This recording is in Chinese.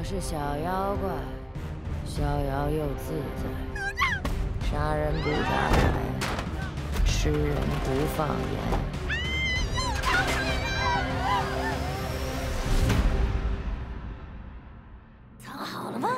我是小妖怪，逍遥又自在，杀人不眨眼，吃人不放盐。 藏好了吗？